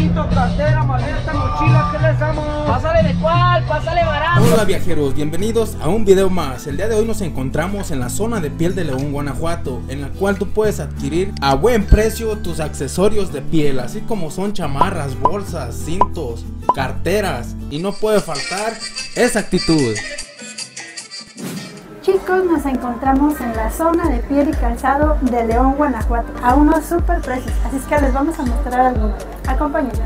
cinto, cartera, maleta, mochila, ¿qué les damos? Pásale de cuál, pásale barato. Hola viajeros, bienvenidos a un video más. El día de hoy nos encontramos en la zona de piel de León, Guanajuato, en la cual tú puedes adquirir a buen precio tus accesorios de piel, así como son chamarras, bolsas, cintos, carteras, y no puede faltar esa actitud. Chicos, nos encontramos en la zona de piel y calzado de León, Guanajuato, a unos super precios, así es que les vamos a mostrar algunos. Acompáñenos.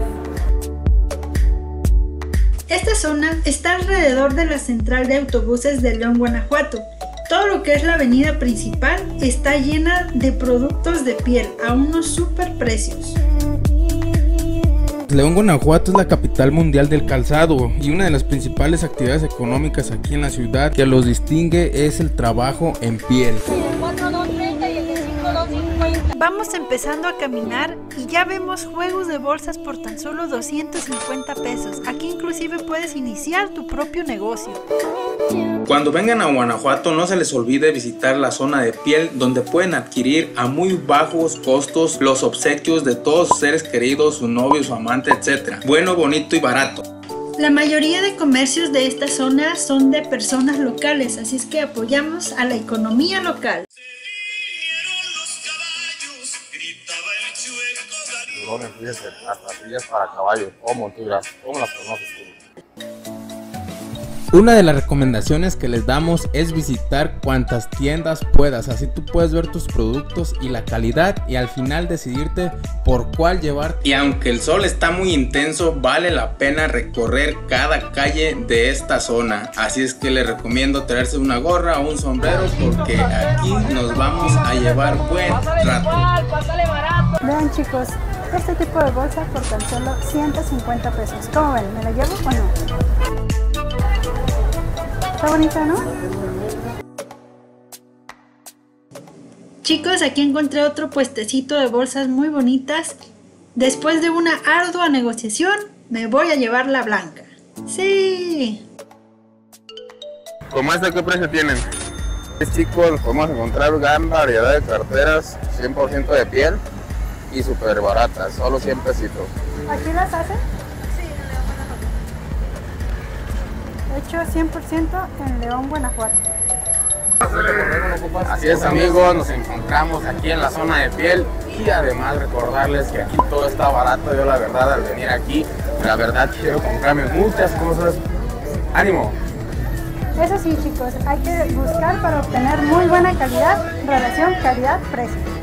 Esta zona está alrededor de la central de autobuses de León, Guanajuato. Todo lo que es la avenida principal está llena de productos de piel a unos super precios. León, Guanajuato es la capital mundial del calzado y una de las principales actividades económicas aquí en la ciudad que los distingue es el trabajo en piel. Vamos empezando a caminar y ya vemos juegos de bolsas por tan solo 250 pesos. Aquí inclusive puedes iniciar tu propio negocio. Cuando vengan a Guanajuato no se les olvide visitar la zona de piel, donde pueden adquirir a muy bajos costos los obsequios de todos sus seres queridos, su novio, su amante, etc. Bueno, bonito y barato. La mayoría de comercios de esta zona son de personas locales, así es que apoyamos a la economía local. Una de las recomendaciones que les damos es visitar cuantas tiendas puedas, así tú puedes ver tus productos y la calidad y al final decidirte por cuál llevar. Y aunque el sol está muy intenso, vale la pena recorrer cada calle de esta zona, así es que les recomiendo traerse una gorra o un sombrero porque aquí nos vamos a llevar buen rato. Vean chicos, este tipo de bolsa por tan solo 150 pesos, ¿cómo ven? ¿Me la llevo o no? Está bonita, ¿no? Chicos, aquí encontré otro puestecito de bolsas muy bonitas. Después de una ardua negociación, me voy a llevar la blanca. ¡Sí! ¿Cómo esta qué precio tienen? Chicos, podemos encontrar gran variedad de carteras, 100% de piel y súper baratas, solo 100 pesitos. ¿Aquí las hacen? 100% en León, Guanajuato. Así es amigos, nos encontramos aquí en la zona de piel y además recordarles que aquí todo está barato. Yo la verdad al venir aquí, la verdad quiero comprarme muchas cosas. ¡Ánimo! Eso sí chicos, hay que buscar para obtener muy buena calidad, relación calidad-precio.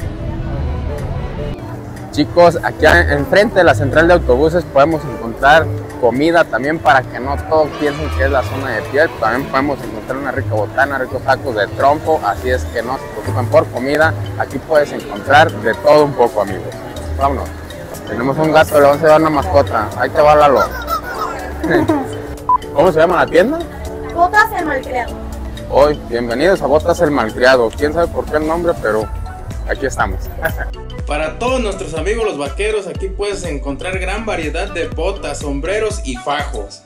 Chicos, aquí enfrente de la central de autobuses podemos encontrar comida también para que no todos piensen que es la zona de piel. También podemos encontrar una rica botana, ricos tacos de trompo, así es que no se preocupen por comida. Aquí puedes encontrar de todo un poco amigos. Vámonos. Tenemos un gato, le vamos a dar una mascota. Ahí te va Lalo. ¿Cómo se llama la tienda? Botas el Malcriado. Hoy, bienvenidos a Botas el Malcriado. Quién sabe por qué el nombre, pero aquí estamos. Para todos nuestros amigos los vaqueros, aquí puedes encontrar gran variedad de botas, sombreros y fajos.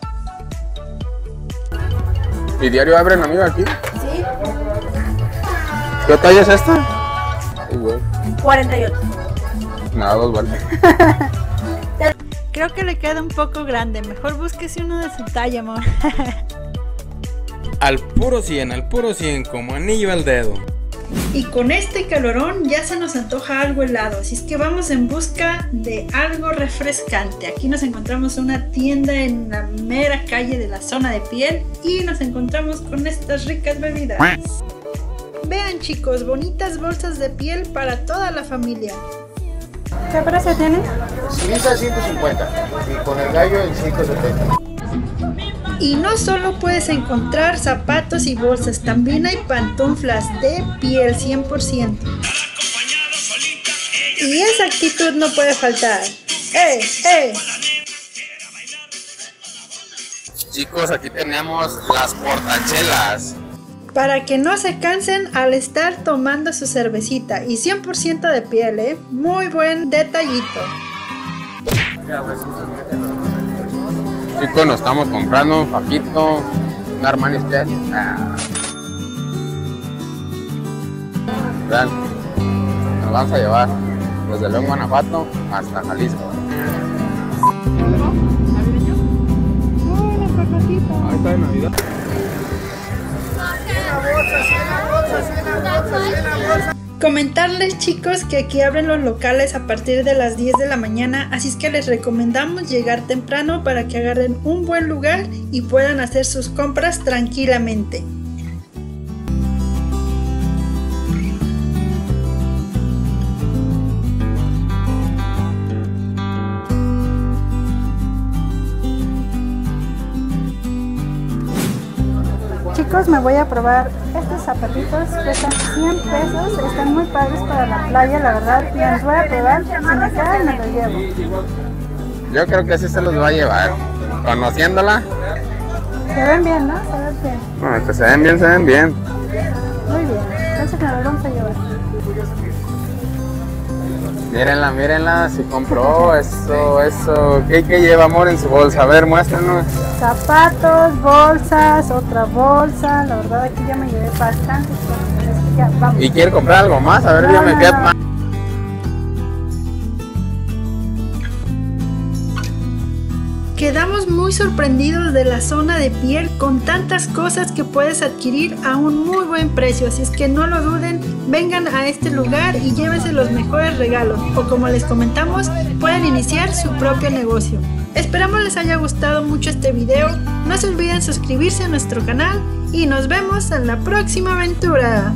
¿Y diario abren, amigo, aquí? Sí. ¿Qué talla es esta? 48. Nada, dos vale. Creo que le queda un poco grande, mejor búsquese uno de su talla, amor. Al puro 100, como anillo al dedo. Y con este calorón ya se nos antoja algo helado, así es que vamos en busca de algo refrescante. Aquí nos encontramos una tienda en la mera calle de la zona de piel y nos encontramos con estas ricas bebidas. Vean chicos, bonitas bolsas de piel para toda la familia. ¿Qué precio tienen? 150 y con el gallo en 570. Y no solo puedes encontrar zapatos y bolsas, también hay pantuflas de piel 100%. Y esa actitud no puede faltar. ¡Eh! Chicos, aquí tenemos las portachelas. Para que no se cansen al estar tomando su cervecita. Y 100% de piel, ¿eh? Muy buen detallito. Chicos, nos estamos comprando un fajito, un Armani Style. Vean, nos vamos a llevar desde León, Guanajuato hasta Jalisco. de Navidad. Comentarles, chicos, que aquí abren los locales a partir de las 10 de la mañana, así es que les recomendamos llegar temprano para que agarren un buen lugar y puedan hacer sus compras tranquilamente. Chicos, me voy a probar estos zapatitos que están 100 pesos, están muy padres para la playa, la verdad, y los voy a probar, si me quedan me los llevo. Yo creo que sí se los va a llevar, conociéndola. Se ven bien, ¿no? Se ven bien. Bueno, que se ven bien, se ven bien. Muy bien, entonces me los vamos a llevar. Mírenla, mírenla, si compró eso. ¿Qué lleva, amor, en su bolsa? A ver, muéstranos. Zapatos, bolsas, otra bolsa. La verdad, aquí ya me llevé bastante. Ya, vamos. ¿Y quiere comprar algo más? A ver, ya me queda más. Quedamos muy sorprendidos de la zona de piel con tantas cosas que puedes adquirir a un muy buen precio, así es que no lo duden, vengan a este lugar y llévense los mejores regalos o, como les comentamos, pueden iniciar su propio negocio. Esperamos les haya gustado mucho este video, no se olviden suscribirse a nuestro canal y nos vemos en la próxima aventura.